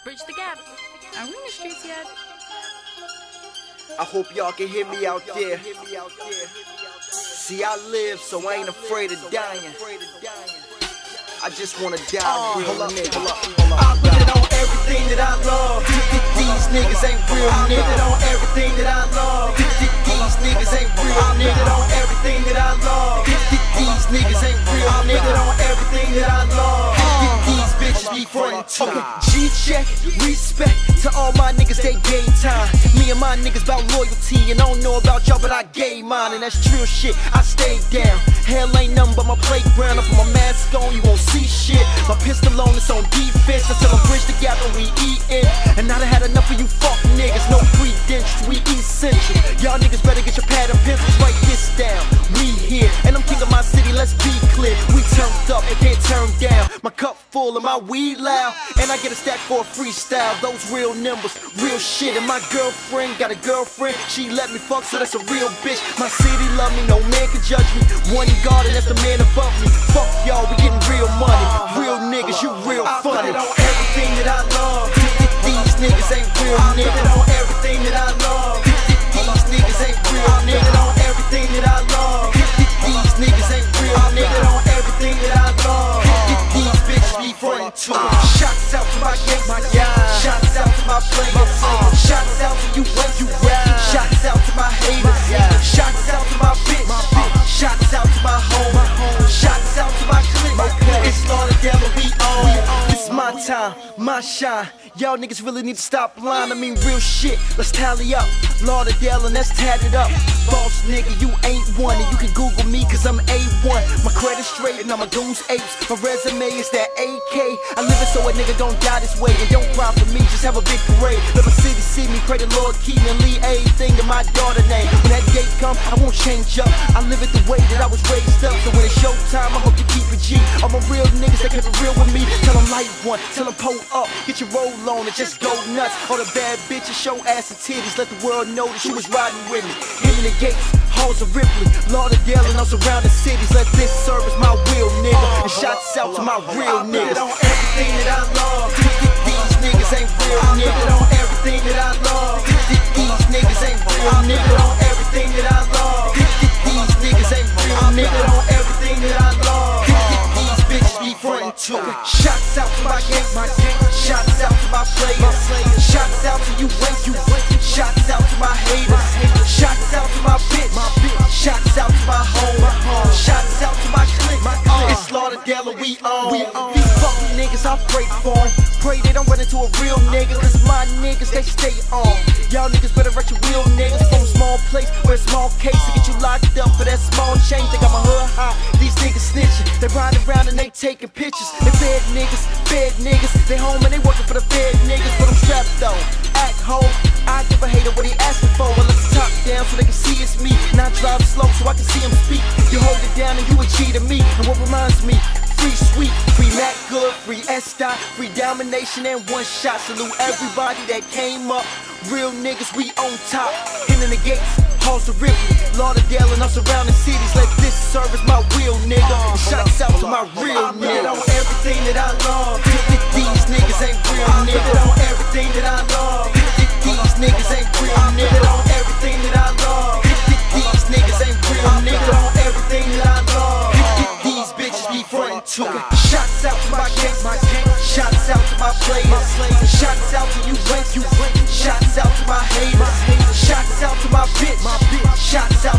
Bridge the gap. Are we in the streets yet? I hope y'all can hear me out there. See, I live, so I ain't afraid of dying. I just wanna die real nigga. I put it on everything that I love. These niggas ain't real nigga. I put it on everything that I love. These niggas ain't real nigga. I put it on everything that I love. These niggas ain't real nigga. I put it on everything that I love. These bitches be front and G-check, respect to all my niggas, they game time. Me and my niggas about loyalty, and I don't know about y'all, but I gave mine, and that's true shit. I stayed down. Hell ain't nothing but my playground. I put my mask on, you won't see shit. My pistol on, it's on defense until I bridge the gap and we eatin'. And I done had enough of you fuck niggas. No credentials, we essential. Y'all niggas better get your pad and pencils, write this down. We here, and I'm king of my city, let's be clear. We turned up and can't turn down. My cup full of my weed loud, and I get a stack for a freestyle. Those real numbers, real shit. And my girlfriend got a girlfriend, she let me fuck, so that's a real bitch. My city love me, no man can judge me. One God, and that's the man above me. Fuck y'all, we getting real money. Real niggas, you real funny. I put it on everything that I love. These niggas ain't real niggas. I put it on everything that I love. These niggas ain't real niggas. I put it on everything that I love. These niggas ain't real niggas. I put it on everything that I love. These bitches be front to it. Shots out to my gangsters. Shots out to my players. Shots out to you when you ride. Shots out to my haters. Shots out to my bitch. Shots out to my home. Shots out to my clique. It's Lauderdale and we own. This my time, my shine. Y'all niggas really need to stop lying. I mean real shit, let's tally up. Lauderdale and let's tatted up. Boss nigga, you ain't one, and you can Google me cause I'm A1. My credit straight and I'm a goose apes. My resume is that AK. I live it so a nigga don't die this way. And don't cry for me, just have a big parade. Let my city see me, pray the Lord keep me, and leave everything in my daughter name. When that gate come, I won't change up. I live it the way that I was raised up. So when it's showtime, I hope you keep it G. All my real niggas that keep it real with me. Tell them light one, tell them pull up, get your roll on and just go nuts. All the bad bitches show ass and titties. Let the world know that you was riding with me. Hitting the gates, halls of Ripley, Lauderdale and all surrounding cities. Let this serve as my will, nigga. And shots out to my real niggas. I put it on everything that I love. These niggas ain't real niggas. I put it on everything that I love. These niggas ain't real niggas. I put it on everything that I love. These niggas ain't real niggas. I put it on everything that I love. These bitches be frontin' to it. Shots out to my gangsters. Shots out to my players. Shots out to you when you win. Shots out to my haters. Shots out to my bitch. Shots out to my home. Shots out to my clique. It's Lauderdale and we own. These fucking niggas, I pray for them. Pray they don't run into a real nigga, cause my niggas, they stay on. Y'all niggas better wreck your real niggas. From a small place, where a small case to get you locked up for that small change. They got my hood high. These niggas snitching. They riding around and they taking pictures. They fed niggas, they home and they working for the fed niggas. But I'm strapped though, act hoe. I give a hater what he asking for. Well, let's top down so they can see it's me. And I drive slow so I can see him speak. You hold it down and you a G to me. And what reminds me, free sweet, free Mac Good, free S-Dot, free domination and one shot. Salute everybody that came up. Real niggas, we on top. Hitting the gates, halls of Ripley, Lauderdale and all surrounding cities. Let this serve as my real nigga. Shots out to my real nigga. I put it on everything that I love. These niggas ain't real nigga. I put it on everything that I love. These niggas ain't real nigga. I put it on everything that I love. These niggas ain't real nigga. I put it on everything that I love. These bitches be frontin' to it. Shots out to my gangsters. Shots out to my players. Shots out to you when you win. Shots out to my haters. Shots out to my bitch. Shots out